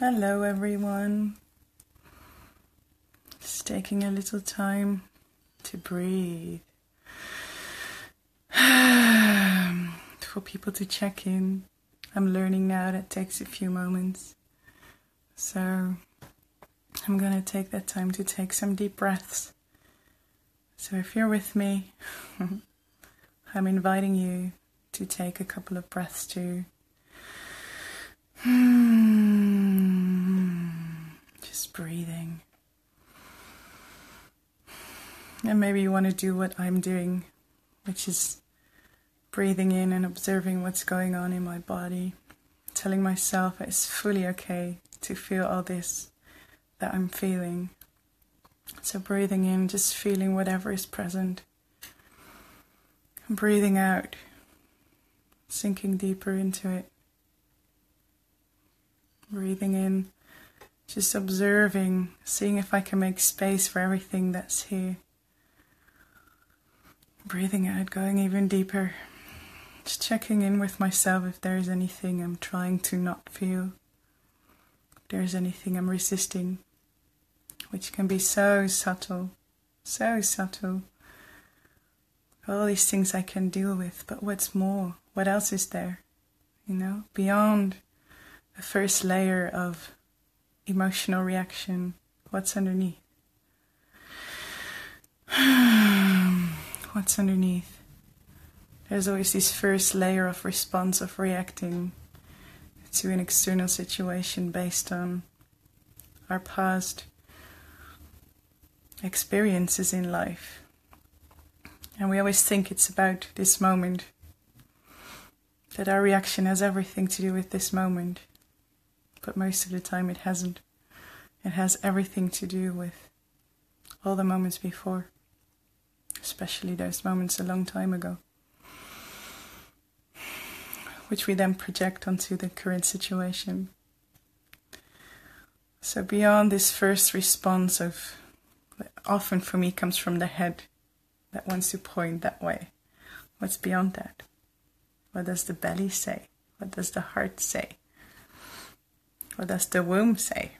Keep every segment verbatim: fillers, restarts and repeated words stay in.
Hello everyone, just taking a little time to breathe, for people to check in. I'm learning now that takes a few moments, so I'm gonna take that time to take some deep breaths. So if you're with me, I'm inviting you to take a couple of breaths too. Just breathing. And maybe you want to do what I'm doing, which is breathing in and observing what's going on in my body, telling myself it's fully okay to feel all this that I'm feeling. So breathing in, just feeling whatever is present. And breathing out, sinking deeper into it. Breathing in, just observing, seeing if I can make space for everything that's here. Breathing out, going even deeper. Just checking in with myself if there is anything I'm trying to not feel. If there is anything I'm resisting, which can be so subtle, so subtle. All these things I can deal with, but what's more? What else is there? You know, beyond the first layer of emotional reaction, what's underneath? What's underneath? There's always this first layer of response, of reacting to an external situation based on our past experiences in life. And we always think it's about this moment, that our reaction has everything to do with this moment. But most of the time it hasn't. It has everything to do with all the moments before. Especially those moments a long time ago, which we then project onto the current situation. So beyond this first response of, often for me comes from the head that wants to point that way. What's beyond that? What does the belly say? What does the heart say? What does the womb say?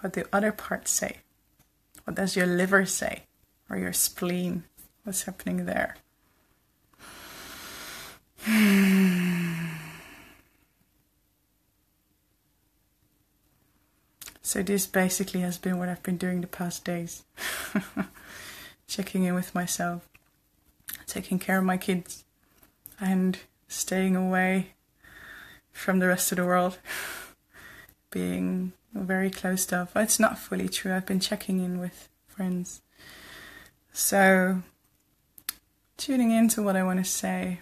What do other parts say? What does your liver say? Or your spleen? What's happening there? So this basically has been what I've been doing the past days. Checking in with myself, taking care of my kids, and staying away from the rest of the world. Being very closed off. It's not fully true. I've been checking in with friends. So, tuning into what I want to say.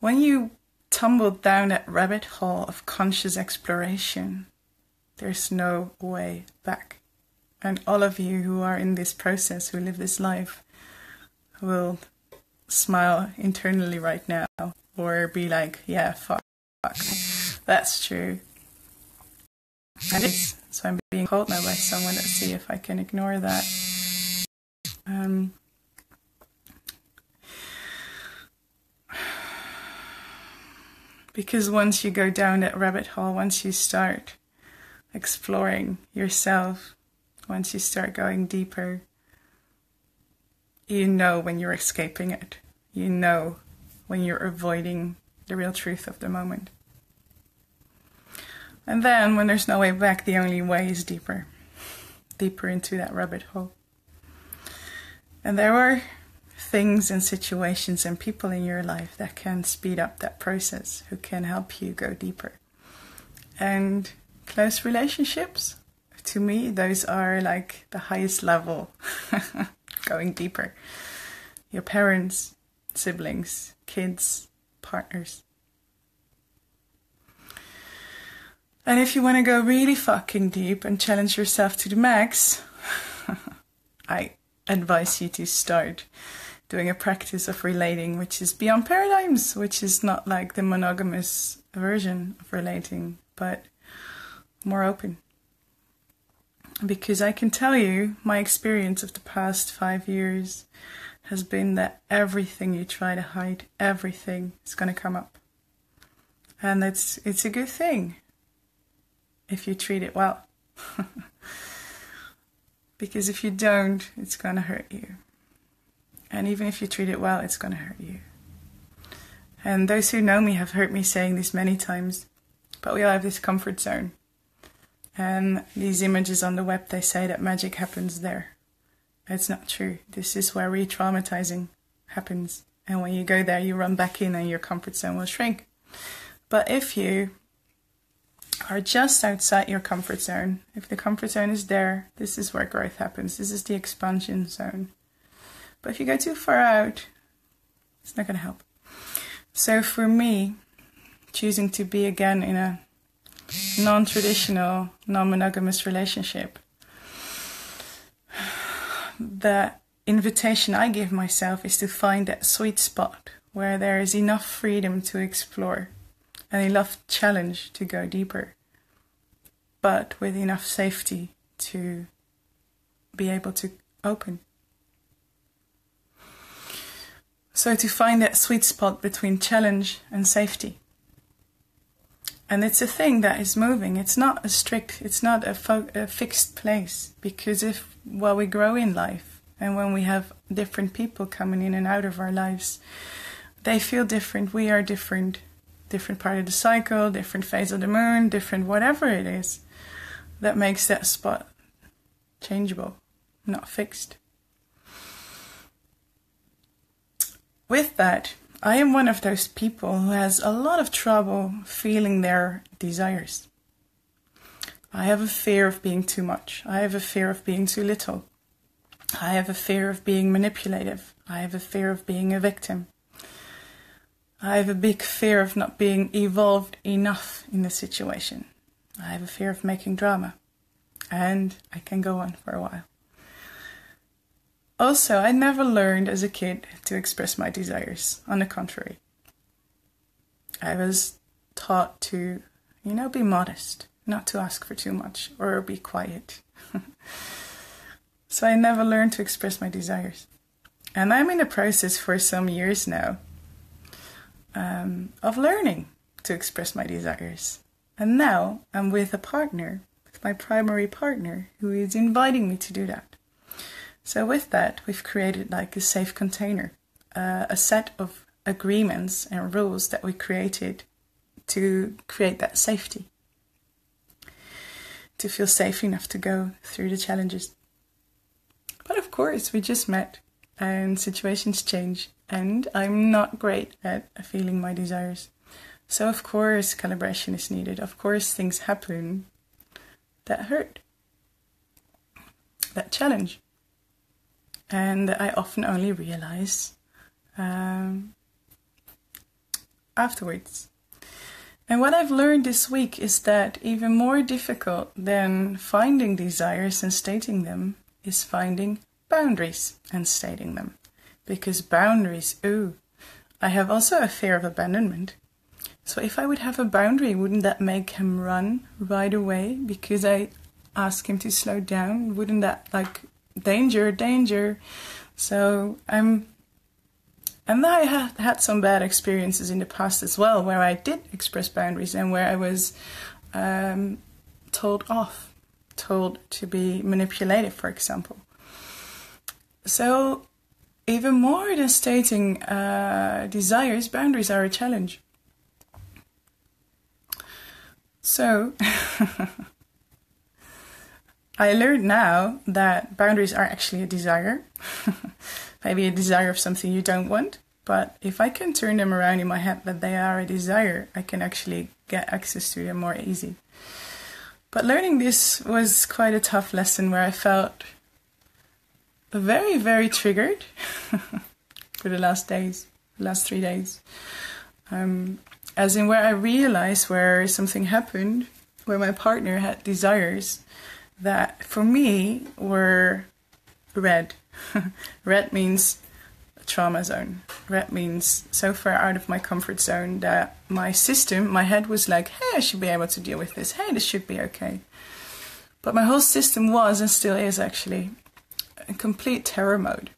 When you tumbled down that rabbit hole of conscious exploration, there's no way back. And all of you who are in this process, who live this life, will smile internally right now, or be like, yeah, fuck, fuck. That's true. And it's, so I'm being called now by someone. Let's see if I can ignore that. Um, because once you go down that rabbit hole, once you start exploring yourself, once you start going deeper, you know when you're escaping it. You know when you're avoiding the real truth of the moment. And then, when there's no way back, the only way is deeper. Deeper into that rabbit hole. And there are things and situations and people in your life that can speed up that process, who can help you go deeper. And close relationships, to me, those are like the highest level, going deeper. Your parents, siblings, kids, partners. And if you want to go really fucking deep and challenge yourself to the max, I advise you to start doing a practice of relating, which is beyond paradigms, which is not like the monogamous version of relating, but more open. Because I can tell you, my experience of the past five years has been that everything you try to hide, everything is going to come up. And it's, it's a good thing if you treat it well. Because if you don't, it's going to hurt you. And even if you treat it well, it's going to hurt you. And those who know me have heard me saying this many times, but we all have this comfort zone. And these images on the web, they say that magic happens there. It's not true. This is where re-traumatizing happens. And when you go there, you run back in and your comfort zone will shrink. But if you are just outside your comfort zone, if the comfort zone is there, this is where growth happens. This is the expansion zone. But if you go too far out, it's not going to help. So for me, choosing to be again in a non-traditional, non-monogamous relationship, the invitation I give myself is to find that sweet spot where there is enough freedom to explore and enough challenge to go deeper, but with enough safety to be able to open. So to find that sweet spot between challenge and safety. And it's a thing that is moving. It's not a strict, it's not a, fo a fixed place. Because if, while we grow in life, and when we have different people coming in and out of our lives, they feel different, we are different. Different part of the cycle, different phase of the moon, different whatever it is, that makes that spot changeable, not fixed. With that, I am one of those people who has a lot of trouble feeling their desires. I have a fear of being too much. I have a fear of being too little. I have a fear of being manipulative. I have a fear of being a victim. I have a big fear of not being evolved enough in the situation. I have a fear of making drama. And I can go on for a while. Also, I never learned as a kid to express my desires. On the contrary, I was taught to, you know, be modest, not to ask for too much or be quiet. So I never learned to express my desires. And I'm in the process for some years now Um, of learning to express my desires. And now I'm with a partner, with my primary partner, who is inviting me to do that. So with that, we've created like a safe container, uh, a set of agreements and rules that we created to create that safety, to feel safe enough to go through the challenges. But of course, we just met and situations change. And I'm not great at feeling my desires. So of course calibration is needed. Of course things happen that hurt, that challenge. And I often only realize um, afterwards. And what I've learned this week is that even more difficult than finding desires and stating them is finding boundaries and stating them. Because boundaries, ooh, I have also a fear of abandonment. So if I would have a boundary, wouldn't that make him run right away? Because I ask him to slow down, wouldn't that, like, danger, danger. So I'm, and I have had some bad experiences in the past as well, where I did express boundaries and where I was um, told off, told to be manipulative, for example. So even more than stating uh, desires, boundaries are a challenge. So, I learned now that boundaries are actually a desire. Maybe a desire of something you don't want. But if I can turn them around in my head that they are a desire, I can actually get access to them more easy. But learning this was quite a tough lesson where I felt very, very triggered for the last days, last three days. Um, as in where I realized where something happened, where my partner had desires that for me were red. Red means trauma zone. Red means so far out of my comfort zone that my system, my head was like, hey, I should be able to deal with this. Hey, this should be okay. But my whole system was, and still is actually, in complete terror mode.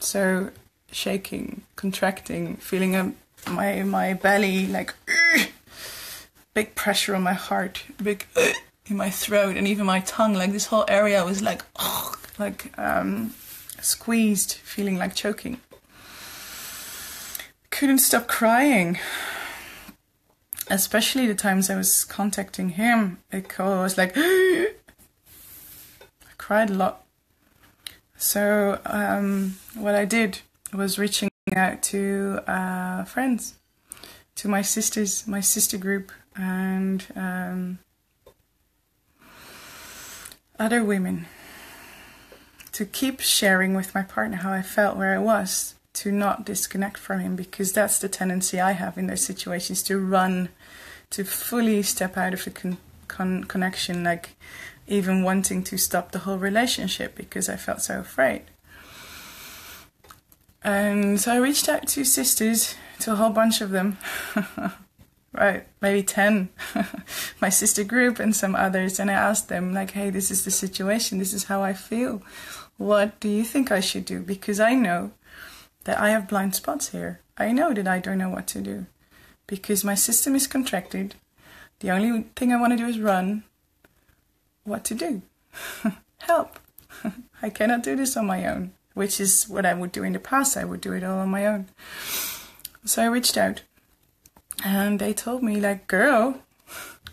So shaking, contracting, feeling a, my my belly like big pressure on my heart, big in my throat, and even my tongue. Like this whole area was like, oh, like um, squeezed, feeling like choking. Couldn't stop crying. Especially the times I was contacting him, it was like I cried a lot. So um, what I did was reaching out to uh, friends, to my sisters, my sister group, and um, other women, to keep sharing with my partner how I felt, where I was, to not disconnect from him, because that's the tendency I have in those situations, to run, to fully step out of the con con connection, like even wanting to stop the whole relationship because I felt so afraid. And so I reached out to sisters, to a whole bunch of them, right, maybe ten, my sister group and some others, and I asked them like, hey, this is the situation, this is how I feel, what do you think I should do? Because I know that I have blind spots here. I know that I don't know what to do because my system is contracted. The only thing I want to do is run. What to do? Help! I cannot do this on my own, which is what I would do in the past. I would do it all on my own. So I reached out and they told me like, girl,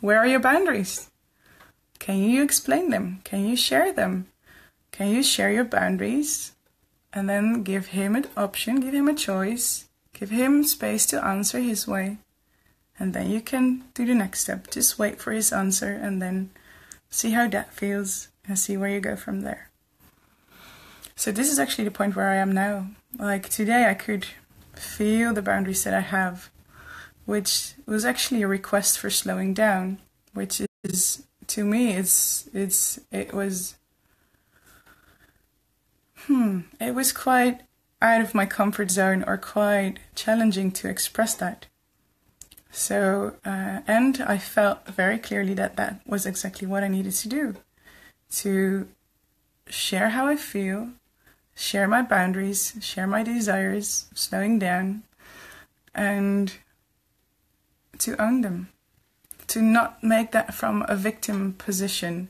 where are your boundaries? Can you explain them? Can you share them? Can you share your boundaries? And then give him an option, give him a choice, give him space to answer his way. And then you can do the next step. Just wait for his answer and then see how that feels and see where you go from there. So this is actually the point where I am now. Like today I could feel the boundaries that I have, which was actually a request for slowing down, which is, to me, it's, it's, it was... Hmm, it was quite out of my comfort zone or quite challenging to express that. So, uh, and I felt very clearly that that was exactly what I needed to do. To share how I feel, share my boundaries, share my desires, slowing down, and to own them. To not make that from a victim position,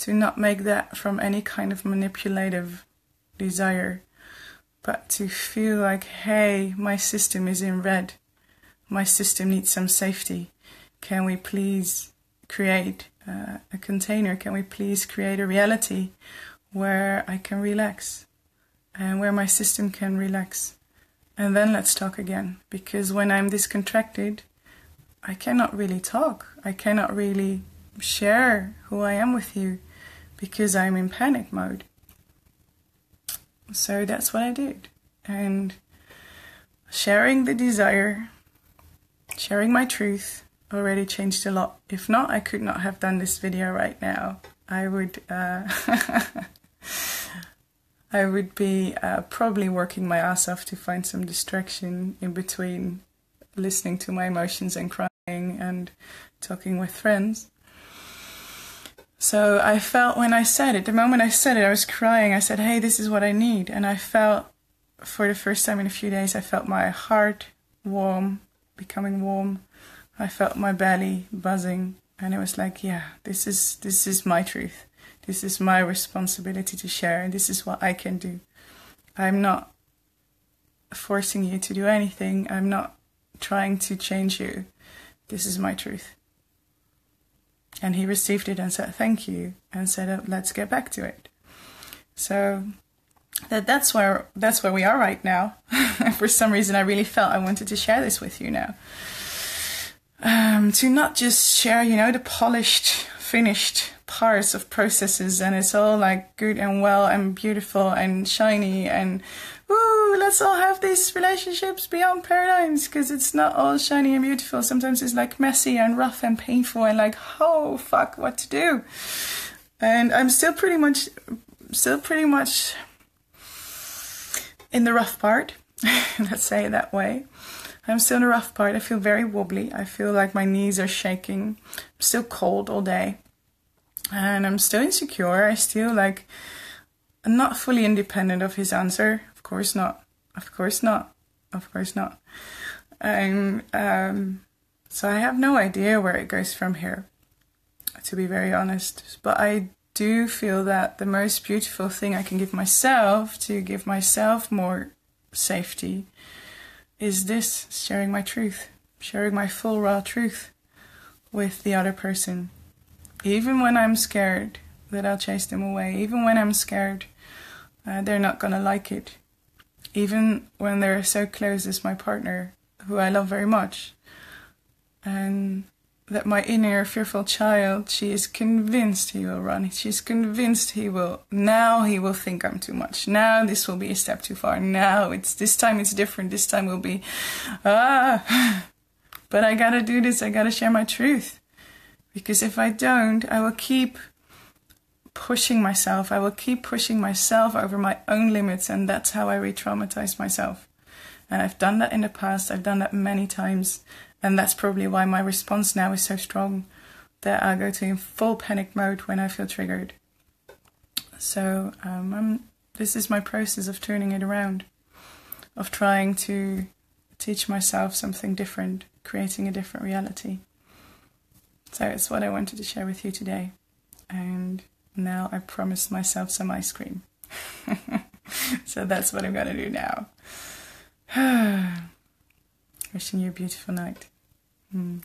to not make that from any kind of manipulative desire, but to feel like, hey, my system is in red, my system needs some safety, can we please create uh, a container, can we please create a reality where I can relax and where my system can relax, and then let's talk again, because when I'm discontracted I cannot really talk, I cannot really share who I am with you because I'm in panic mode. So that's what I did, and sharing the desire, sharing my truth already changed a lot. If not, I could not have done this video right now. I would uh, I would be uh, probably working my ass off to find some distraction in between listening to my emotions and crying and talking with friends. So I felt when I said it, the moment I said it, I was crying. I said, hey, this is what I need. And I felt, for the first time in a few days, I felt my heart warm, becoming warm. I felt my belly buzzing. And it was like, yeah, this is, this is my truth. This is my responsibility to share. And this is what I can do. I'm not forcing you to do anything. I'm not trying to change you. This is my truth. And he received it and said, thank you, and said, oh, let's get back to it. So that, that's where that's where we are right now. For some reason, I really felt I wanted to share this with you now. Um, to not just share, you know, the polished, finished parts of processes, and it's all like good and well and beautiful and shiny and, woo, let's all have these relationships beyond paradigms, because it's not all shiny and beautiful. Sometimes it's like messy and rough and painful and like, oh fuck, what to do? And I'm still pretty much, still pretty much in the rough part, let's say it that way. I'm still in the rough part. I feel very wobbly. I feel like my knees are shaking. I'm still cold all day. And I'm still insecure. I still like, I'm not fully independent of his answer. Of course not. Of course not. Of course not. I'm um, So I have no idea where it goes from here, to be very honest. But I do feel that the most beautiful thing I can give myself to give myself more safety is this, sharing my truth, sharing my full raw truth with the other person. Even when I'm scared that I'll chase them away, even when I'm scared uh, they're not gonna like it, even when they're so close as my partner, who I love very much, and that my inner fearful child, she is convinced he will run. She's convinced he will, now he will think I'm too much. Now this will be a step too far. Now it's, this time it's different. This time will be, ah, but I gotta do this. I gotta share my truth. Because if I don't, I will keep pushing myself. I will keep pushing myself over my own limits. And that's how I re-traumatize myself. And I've done that in the past. I've done that many times. And that's probably why my response now is so strong, that I go to in full panic mode when I feel triggered. So um, I'm, this is my process of turning it around, of trying to teach myself something different, creating a different reality. So it's what I wanted to share with you today. And now I promised myself some ice cream. So that's what I'm gonna do now. Wishing you a beautiful night. Mm.